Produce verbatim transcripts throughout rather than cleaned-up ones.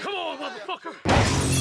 Come on, motherfucker!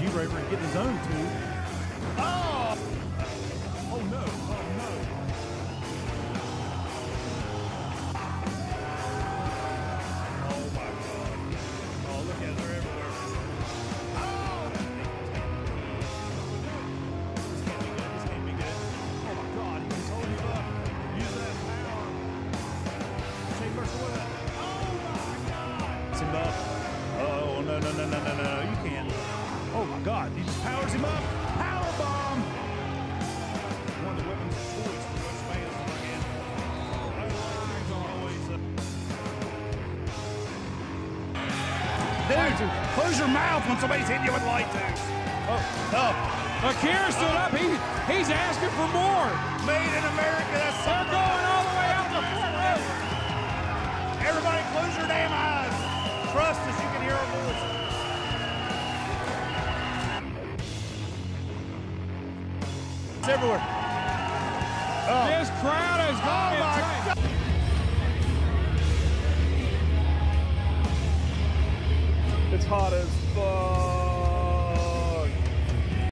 G-Roper and get his own too. Oh! Oh no, oh no. Oh my God. Oh, look at her, they're everywhere. Oh! This can't be good, this can't be good. Oh my God, he's holding you up. Use that power. Shake person with it. Oh my God! It's enough. Oh, no, no, no, no, no, no, you can't. Oh my God, he just powers him up. Power bomb! One of the weapons of choice for most fans in my hand. I always. Dude, close your mouth when somebody's hitting you with light tubes. Oh, oh. Akira stood oh. up. He, he's asking for more. Made in America, that's something. They're going all the way out the floor. Everybody, close your damn eyes. Trust us, you can hear our voices. Everywhere. Oh. This crowd is going oh my God. It's hot as fuck.